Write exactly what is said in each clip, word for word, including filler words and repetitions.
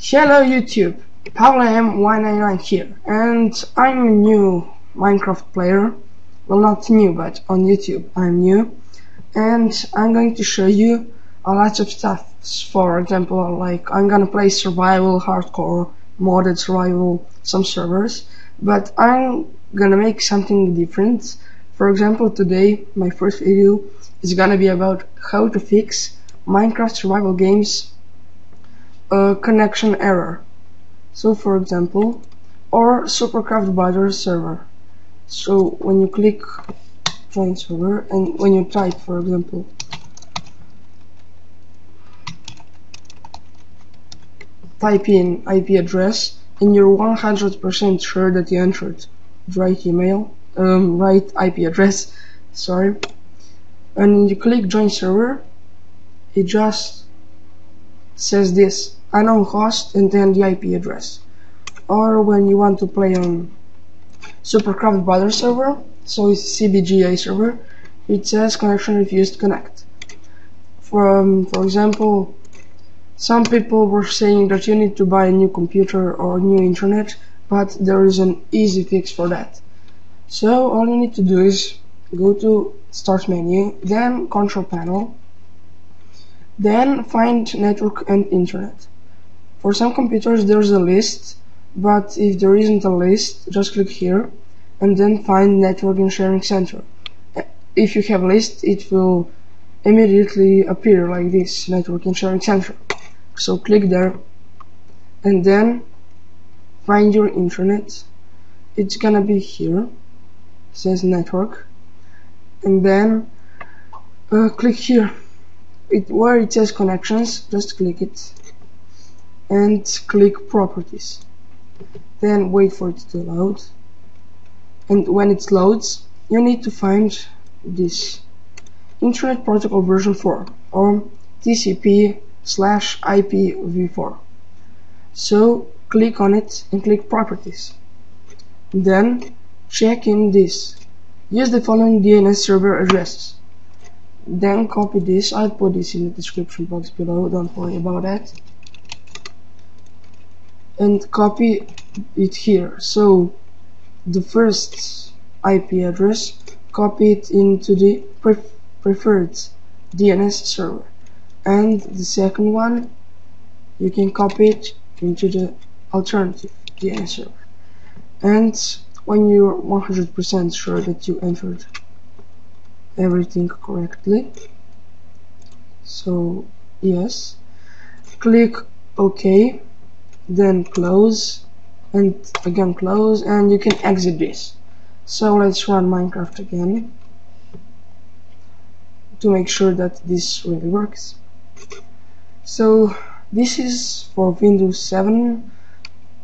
Hello YouTube, Paul M one nine nine here, and I'm a new Minecraft player. Well, not new, but on YouTube I'm new, and I'm going to show you a lot of stuff. For example, like I'm gonna play survival, hardcore, modded survival, some servers, but I'm gonna make something different. For example, today my first video is gonna be about how to fix Minecraft survival games Uh, connection error. So for example, or SuperCraft Brothers server. So when you click join server and when you type, for example, type in I P address and you're one hundred percent sure that you entered the right email, um, right I P address, sorry, and you click join server, it just says this unknown host and then the I P address. Or when you want to play on SuperCraft Badger server, so it's C B G A server, it says connection refused connect. For, um, for example, some people were saying that you need to buy a new computer or new internet, but there is an easy fix for that. So all you need to do is go to start menu, then control panel, then find network and internet. For some computers there's a list, but if there isn't a list, just click here and then find Network and Sharing Center. If you have a list, it will immediately appear like this, Network and Sharing Center. So click there and then find your internet. It's gonna be here, it says network, and then uh, click here. It, where it says connections, just click it and click properties, then wait for it to load, and when it loads you need to find this Internet Protocol Version four or T C P slash I P v four. So click on it and click properties, then check in this, use the following D N S server addresses. Then copy this, I'll put this in the description box below, don't worry about that, and copy it here. So the first I P address, copy it into the pref preferred D N S server, and the second one you can copy it into the alternative D N S server. And when you're one hundred percent sure that you entered everything correctly, so yes, click OK, then close and again close, and you can exit this. So let's run Minecraft again to make sure that this really works. So this is for Windows seven.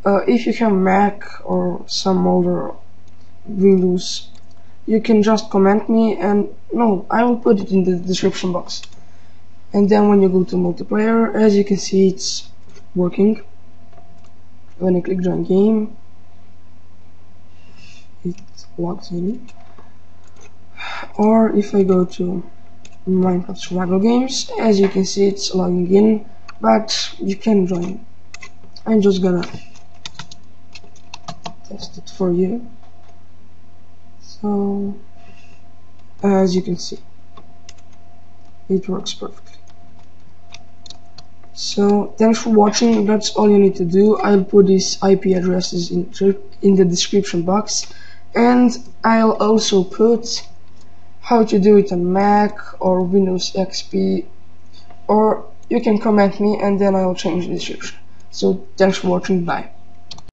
Uh, if you have Mac or some older Windows, you can just comment me, and no, I will put it in the description box. And then when you go to multiplayer, as you can see, it's working. When I click join game, it logs in. Or if I go to Minecraft survival games, as you can see, it's logging in, but you can join. I'm just gonna test it for you. So, as you can see, it works perfectly. So, thanks for watching, that's all you need to do. I'll put these I P addresses in, in the description box, and I'll also put how to do it on Mac or Windows X P, or you can comment me and then I'll change the description. So, thanks for watching, bye.